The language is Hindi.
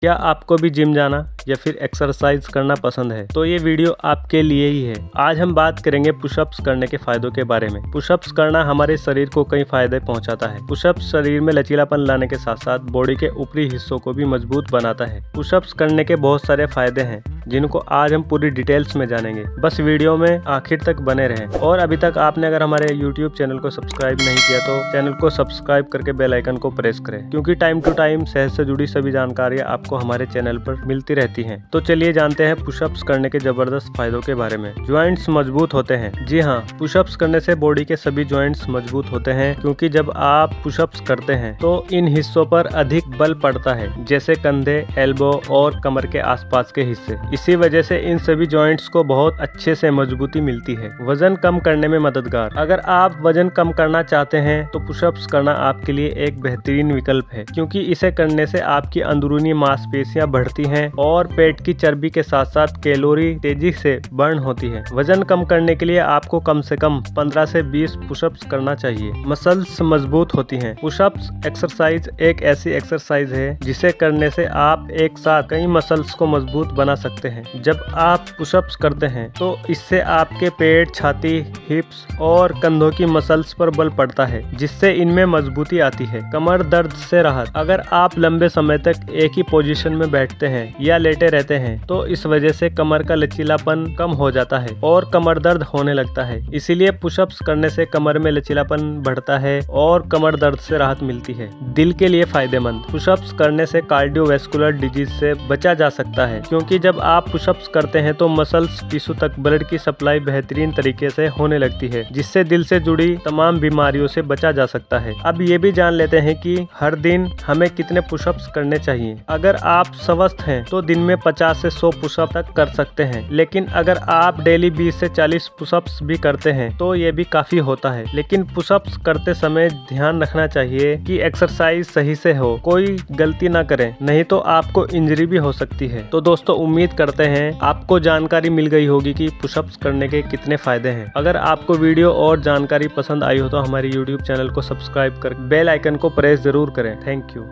क्या आपको भी जिम जाना या फिर एक्सरसाइज करना पसंद है तो ये वीडियो आपके लिए ही है। आज हम बात करेंगे पुशअप्स करने के फायदों के बारे में। पुशअप्स करना हमारे शरीर को कई फायदे पहुंचाता है। पुशअप्स शरीर में लचीलापन लाने के साथ साथ बॉडी के ऊपरी हिस्सों को भी मजबूत बनाता है। पुशअप्स करने के बहुत सारे फायदे हैं जिनको आज हम पूरी डिटेल्स में जानेंगे। बस वीडियो में आखिर तक बने रहें। और अभी तक आपने अगर हमारे यूट्यूब चैनल को सब्सक्राइब नहीं किया तो चैनल को सब्सक्राइब करके बेल आइकन को प्रेस करें, क्योंकि टाइम टू टाइम सेहत से जुड़ी सभी जानकारियाँ आपको हमारे चैनल पर मिलती रहती हैं। तो चलिए जानते हैं पुशअप्स करने के जबरदस्त फायदों के बारे में। ज्वाइंट्स मजबूत होते हैं। जी हाँ, पुशअप्स करने से बॉडी के सभी ज्वाइंट्स मजबूत होते हैं, क्योंकि जब आप पुशअप्स करते हैं तो इन हिस्सों पर अधिक बल पड़ता है, जैसे कंधे, एल्बो और कमर के आसपास के हिस्से। इसी वजह से इन सभी जॉइंट्स को बहुत अच्छे से मजबूती मिलती है। वजन कम करने में मददगार। अगर आप वजन कम करना चाहते हैं तो पुशअप्स करना आपके लिए एक बेहतरीन विकल्प है, क्योंकि इसे करने से आपकी अंदरूनी मांसपेशियां बढ़ती हैं और पेट की चर्बी के साथ साथ कैलोरी तेजी से बर्न होती है। वजन कम करने के लिए आपको कम से कम 15 से 20 पुशअप्स करना चाहिए। मसल्स मजबूत होती हैं। पुशअप्स एक्सरसाइज एक ऐसी एक्सरसाइज है जिसे करने से आप एक साथ कई मसल्स को मजबूत बना सकते हैं। जब आप पुशअप्स करते हैं तो इससे आपके पेट, छाती, हिप्स और कंधों की मसल्स पर बल पड़ता है, जिससे इनमें मजबूती आती है। कमर दर्द से राहत। अगर आप लंबे समय तक एक ही पोजीशन में बैठते हैं या लेटे रहते हैं तो इस वजह से कमर का लचीलापन कम हो जाता है और कमर दर्द होने लगता है। इसीलिए पुशअप्स करने से कमर में लचीलापन बढ़ता है और कमर दर्द से राहत मिलती है। दिल के लिए फायदेमंद। पुशअप्स करने से कार्डियोवैस्कुलर डिजीज से बचा जा सकता है, क्योंकि जब आप पुशअप्स करते हैं तो मसल्स टिश्यू तक ब्लड की सप्लाई बेहतरीन तरीके से होने लगती है, जिससे दिल से जुड़ी तमाम बीमारियों से बचा जा सकता है। अब ये भी जान लेते हैं कि हर दिन हमें कितने पुशअप्स करने चाहिए। अगर आप स्वस्थ हैं तो दिन में 50 से 100 पुशअप तक कर सकते हैं, लेकिन अगर आप डेली 20 से 40 पुशअप्स भी करते हैं तो ये भी काफी होता है। लेकिन पुशअप्स करते समय ध्यान रखना चाहिए कि एक्सरसाइज सही से हो, कोई गलती ना करें, नहीं तो आपको इंजरी भी हो सकती है। तो दोस्तों, उम्मीद करते हैं आपको जानकारी मिल गई होगी कि पुशअप्स करने के कितने फायदे हैं। अगर आपको वीडियो और जानकारी पसंद आई हो तो हमारे यूट्यूब चैनल को सब्सक्राइब कर बेल आइकन को प्रेस जरूर करें। Thank you.